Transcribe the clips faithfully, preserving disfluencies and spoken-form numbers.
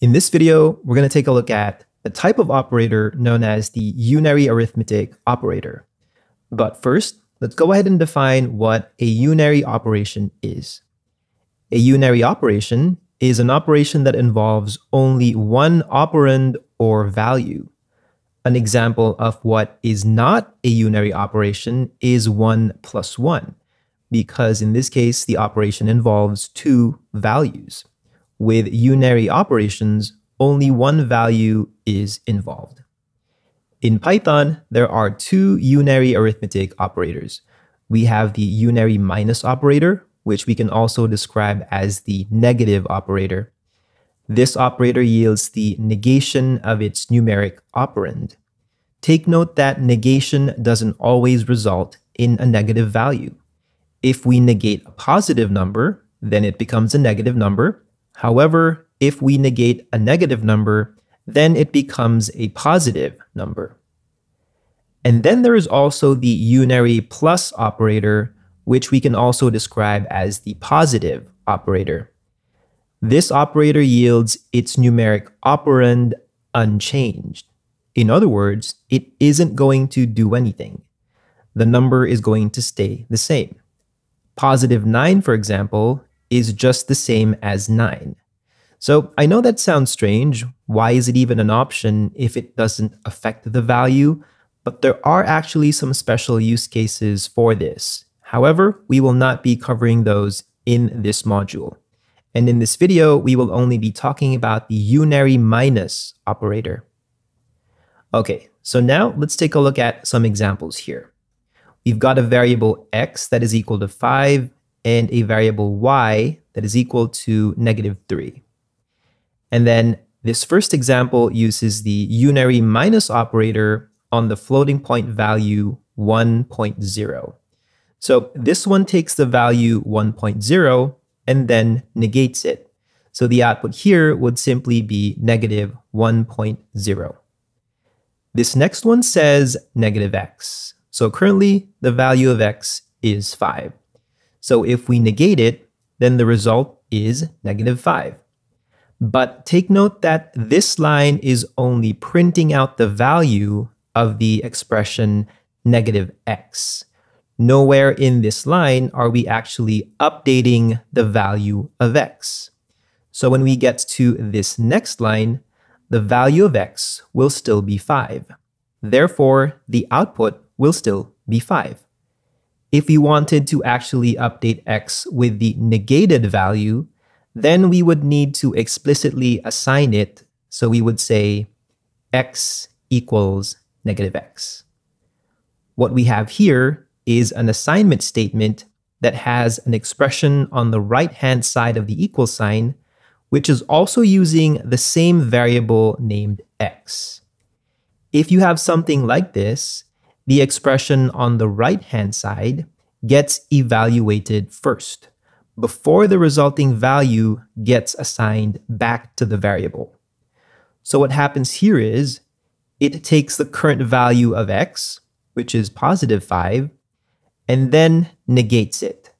In this video, we're going to take a look at the type of operator known as the unary arithmetic operator. But first, let's go ahead and define what a unary operation is. A unary operation is an operation that involves only one operand or value. An example of what is not a unary operation is one plus one, because in this case, the operation involves two values. With unary operations, only one value is involved. In Python, there are two unary arithmetic operators. We have the unary minus operator, which we can also describe as the negative operator. This operator yields the negation of its numeric operand. Take note that negation doesn't always result in a negative value. If we negate a positive number, then it becomes a negative number. However, if we negate a negative number, then it becomes a positive number. And then there is also the unary plus operator, which we can also describe as the positive operator. This operator yields its numeric operand unchanged. In other words, it isn't going to do anything. The number is going to stay the same. Positive nine, for example, is just the same as nine. So I know that sounds strange. Why is it even an option if it doesn't affect the value? But there are actually some special use cases for this. However, we will not be covering those in this module. And in this video, we will only be talking about the unary minus operator. Okay, so now let's take a look at some examples here. We've got a variable x that is equal to five, and a variable y that is equal to negative three. And then this first example uses the unary minus operator on the floating point value one point zero. So this one takes the value one point zero and then negates it. So the output here would simply be negative one point zero. This next one says negative x. So currently the value of x is five. So if we negate it, then the result is negative five. But take note that this line is only printing out the value of the expression negative x. Nowhere in this line are we actually updating the value of x. So when we get to this next line, the value of x will still be five. Therefore, the output will still be five. If we wanted to actually update x with the negated value, then we would need to explicitly assign it. So we would say x equals negative x. What we have here is an assignment statement that has an expression on the right-hand side of the equal sign, which is also using the same variable named x. If you have something like this, the expression on the right-hand side gets evaluated first, before the resulting value gets assigned back to the variable. So what happens here is, it takes the current value of x, which is positive five, and then negates it.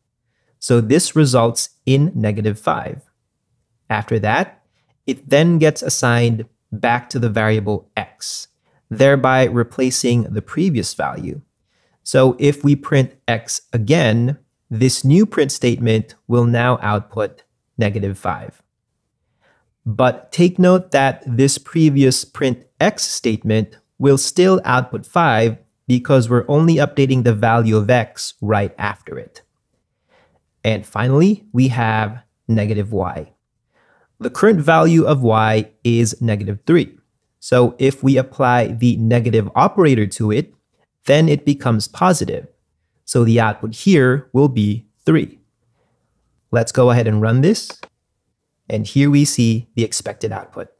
So this results in negative five. After that, it then gets assigned back to the variable x, thereby replacing the previous value. So if we print x again, this new print statement will now output negative five. But take note that this previous print x statement will still output five because we're only updating the value of x right after it. And finally, we have negative y. The current value of y is negative three. So if we apply the negative operator to it, then it becomes positive. So the output here will be three. Let's go ahead and run this. And here we see the expected output.